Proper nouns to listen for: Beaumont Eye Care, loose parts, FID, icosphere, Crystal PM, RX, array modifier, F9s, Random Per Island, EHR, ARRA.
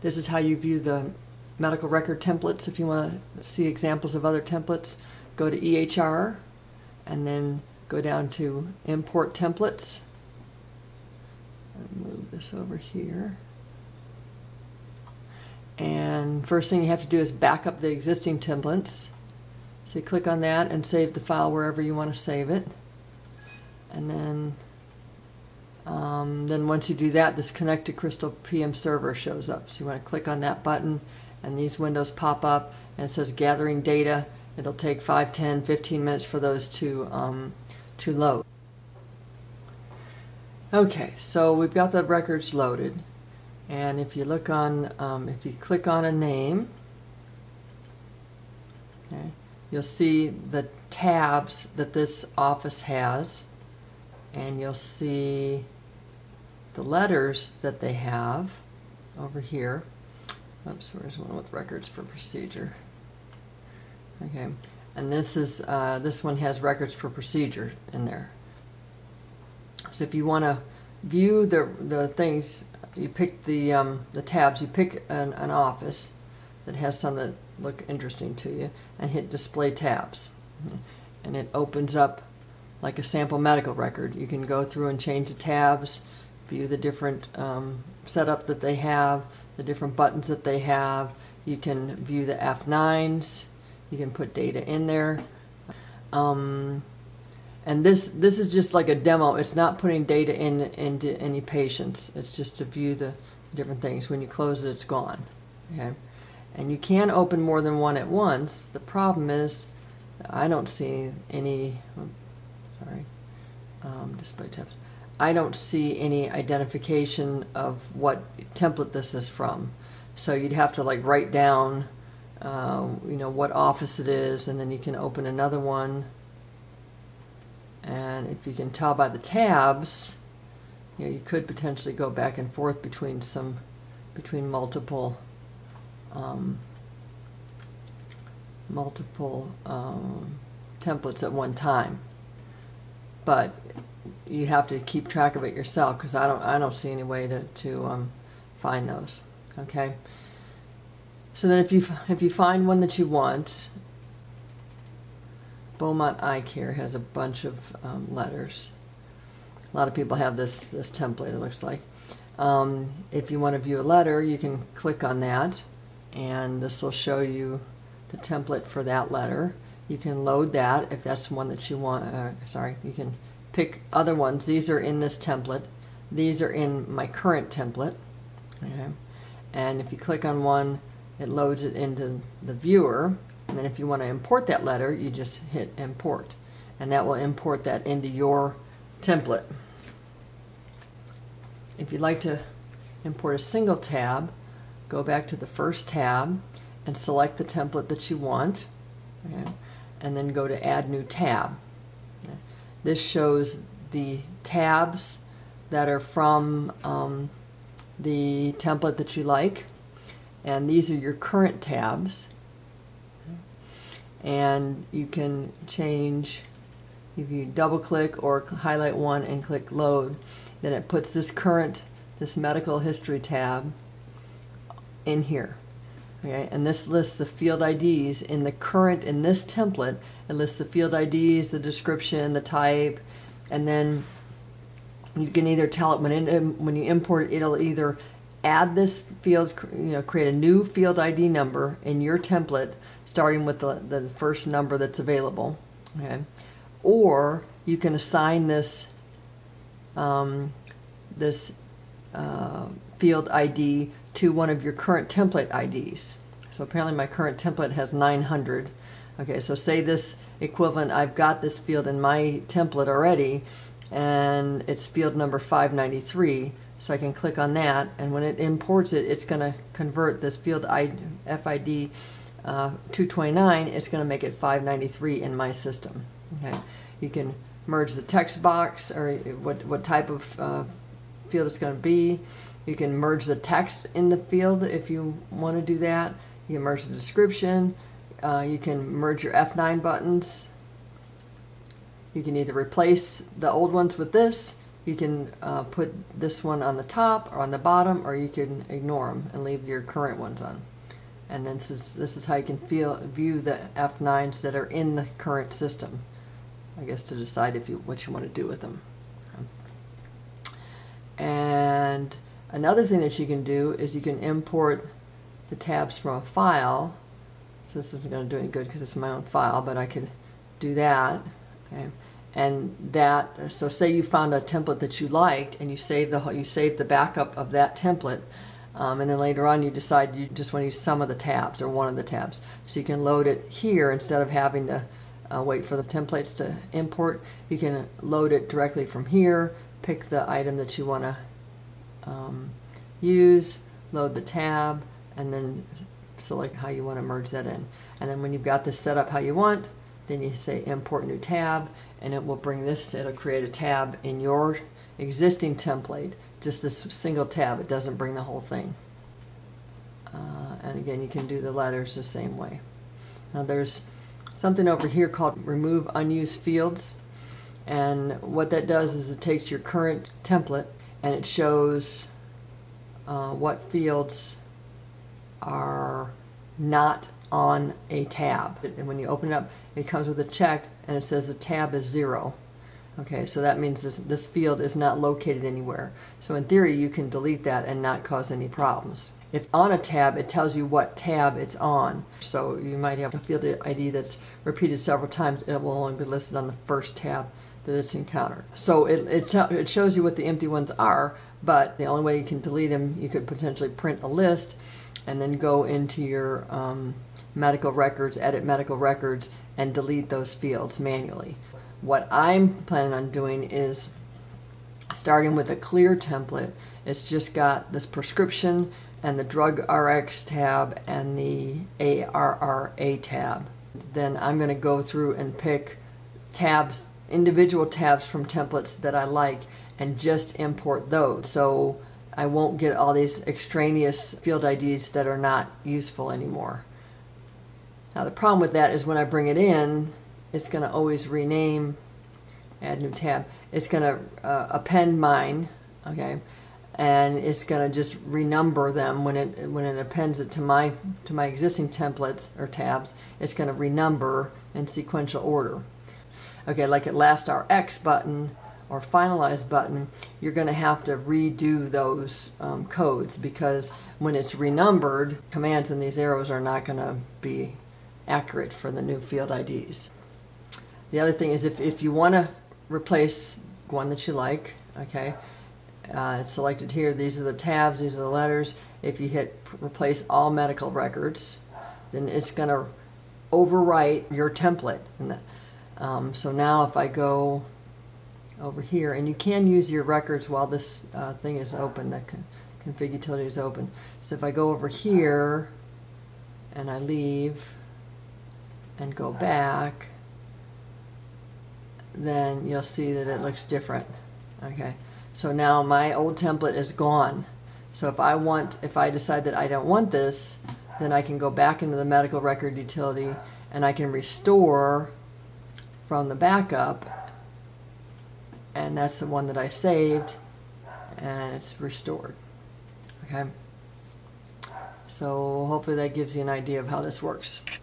This is how you view the medical record templates. If you want to see examples of other templates, go to EHR and then go down to import templates. And move this over here. And first thing you have to do is back up the existing templates. So you click on that and save the file wherever you want to save it. And then once you do that, this Connect to Crystal PM server shows up. So you want to click on that button, and these windows pop up, and it says gathering data. It'll take 5, 10, 15 minutes for those to load. Okay, so we've got the records loaded, and if you look on, if you click on a name, okay, you'll see the tabs that this office has, and you'll see the letters that they have over here. Oops, where's one with records for procedure? Okay, and this is this one has records for procedure in there. So if you want to view the things, you pick the tabs. You pick an office that has some that look interesting to you, and hit Display Tabs, and it opens up like a sample medical record. You can go through and change the tabs, view the different setup that they have, the different buttons that they have. You can view the F9s. You can put data in there. And this is just like a demo. It's not putting data into any patients. It's just to view the different things. When you close it, it's gone. Okay? And you can open more than one at once. The problem is I don't see any... Sorry, display tabs. I don't see any identification of what template this is from. So you'd have to like write down, you know, what office it is, and then you can open another one. And if you can tell by the tabs, you know, you could potentially go back and forth between multiple templates at one time. But you have to keep track of it yourself, because I don't see any way to find those. Okay. So then, if you find one that you want, Beaumont Eye Care has a bunch of letters. A lot of people have this template. It looks like. If you want to view a letter, you can click on that, and this will show you the template for that letter. You can load that if that's one that you want. Sorry, you can pick other ones. These are in this template. These are in my current template. Okay. And if you click on one, it loads it into the viewer. And then if you want to import that letter, you just hit import. And that will import that into your template. If you'd like to import a single tab, go back to the first tab and select the template that you want. Okay. And then go to Add New Tab. This shows the tabs that are from the template that you like, and these are your current tabs. And you can change, if you double click or highlight one and click load, then it puts this medical history tab in here. Okay, and this lists the field IDs in the current, in this template. It lists the field IDs, the description, the type, and then you can either tell it when you import it, it'll either add this field, you know, create a new field ID number in your template, starting with the first number that's available. Okay, or you can assign this field ID to one of your current template IDs. So apparently my current template has 900. Okay, so say this equivalent, I've got this field in my template already, and it's field number 593. So I can click on that, and when it imports it, it's going to convert this field FID 229, it's going to make it 593 in my system. Okay, you can merge the text box, or what type of field it's going to be. You can merge the text in the field if you want to do that. You can merge the description. You can merge your F9 buttons. You can either replace the old ones with this, You can put this one on the top or on the bottom, or you can ignore them and leave your current ones on. And then this is how you can view the F9s that are in the current system, I guess, to decide what you want to do with them. And another thing that you can do is you can import the tabs from a file. So this isn't going to do any good because it's my own file, but I could do that. Okay. And that, so say you found a template that you liked, and you save the backup of that template, and then later on you decide you just want to use some of the tabs or one of the tabs. So you can load it here instead of having to wait for the templates to import. You can load it directly from here. Pick the item that you want to use, load the tab, and then select how you want to merge that in. And then when you've got this set up how you want, then you say import new tab, and it will bring this, it'll create a tab in your existing template, just this single tab. It doesn't bring the whole thing. And again, you can do the letters the same way. Now there's something over here called remove unused fields, and what that does is it takes your current template and it shows what fields are not on a tab. And when you open it up, it comes with a check and it says the tab is 0. Okay, so that means this field is not located anywhere. So in theory, you can delete that and not cause any problems. If on a tab, it tells you what tab it's on. So you might have a field ID that's repeated several times, and it will only be listed on the first tab that it's encountered. So it shows you what the empty ones are, but the only way you can delete them, you could potentially print a list and then go into your medical records, edit medical records, and delete those fields manually. What I'm planning on doing is starting with a clear template. It's just got this prescription and the drug RX tab and the ARRA tab. Then I'm going to go through and pick tabs, individual tabs from templates that I like, and just import those. So I won't get all these extraneous field IDs that are not useful anymore. Now the problem with that is when I bring it in, it's going to always rename, add new tab. It's going to append mine, okay, and it's going to just renumber them when it appends it to my existing templates or tabs. It's going to renumber in sequential order. Okay, like at last RX button or finalize button, you're going to have to redo those codes, because when it's renumbered, commands and these arrows are not going to be accurate for the new field IDs. The other thing is if you want to replace one that you like, okay, it's selected here, these are the tabs, these are the letters. If you hit replace all medical records, then it's going to overwrite your template. And so now if I go over here, and you can use your records while this thing is open, the config utility is open. So if I go over here and I leave and go back, then you'll see that it looks different. Okay, so now my old template is gone. So if I decide that I don't want this, then I can go back into the medical record utility and I can restore from the backup, and that's the one that I saved, and it's restored. Okay, so hopefully that gives you an idea of how this works.